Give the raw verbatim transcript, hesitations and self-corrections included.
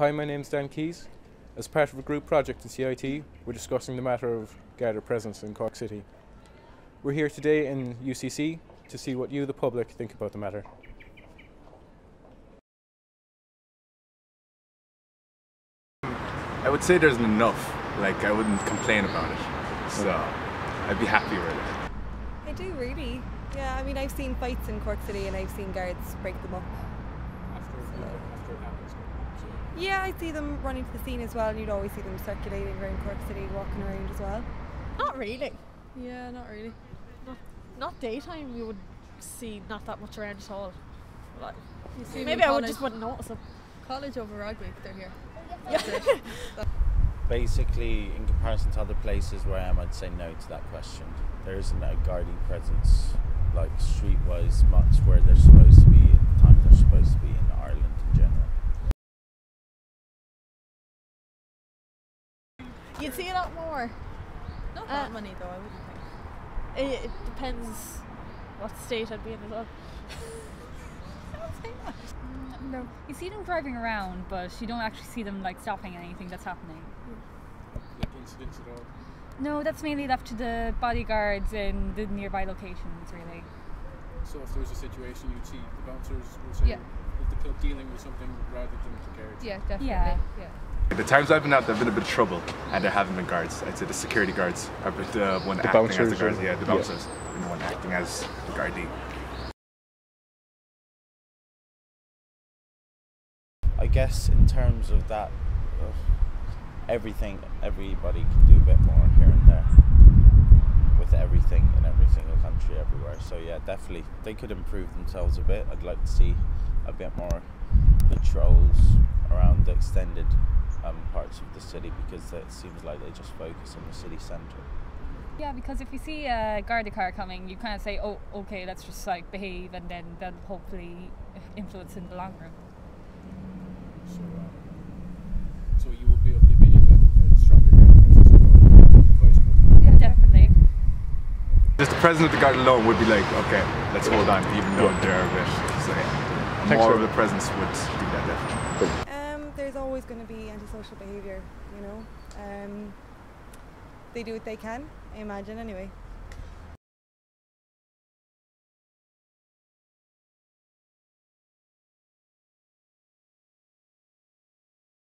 Hi, my name is Dan Keyes. As part of a group project in C I T, we're discussing the matter of Garda presence in Cork City. We're here today in U C C to see what you, the public, think about the matter. I would say there's enough. Like, I wouldn't complain about it. So, I'd be happy with it. I do, really. Yeah, I mean, I've seen fights in Cork City and I've seen guards break them up. Yeah, I see them running to the scene as well, and you'd always see them circulating around Cork City, walking around as well. Not really. Yeah, not really. Not, not daytime, you would see not that much around at all. Like, you see maybe I would just wouldn't notice them. College over Ragwick, they're here. That's it. Basically, in comparison to other places where I am, I'd say no to that question. There isn't a guarding presence, like streetwise, much where they're supposed to be at the time they're supposed to be in Ireland in general. You'd see a lot more. Not that uh, many though, I wouldn't think. It, it depends what state I'd be in as well. I don't think that. No. You see them driving around, but you don't actually see them like stopping anything that's happening. Like incidents at all? No, that's mainly left to the bodyguards in the nearby locations, really. So if there was a situation, you'd see the bouncers would say, yeah, with the club dealing with something rather than with the guards. Yeah, definitely. Yeah. Yeah. The times I've been out, there've been a bit of trouble, and there haven't been guards. I'd say the security guards are the one the acting bouncers, as the guards. Yeah, the bouncers, yeah. And the one acting as the guardie. I guess in terms of that, uh, everything, everybody can do a bit more here and there with everything in every single country, everywhere. So yeah, definitely they could improve themselves a bit. I'd like to see a bit more patrols around the extended um, parts of the city, because it seems like they just focus on the city centre. Yeah, because if you see a Garda car coming, you kind of say, oh, okay, let's just like behave, and then that'll hopefully influence in the long run. So, um, so you would be of the opinion that it's stronger Garda presence than the vice versa? Yeah, definitely. Just the presence of the Garda alone would be like, okay, let's hold on, even though yeah. they're a bit, so yeah, more sure. of the presence would do that, definitely. Um, there's always going to be antisocial behaviour, you know. Um, they do what they can, I imagine, anyway.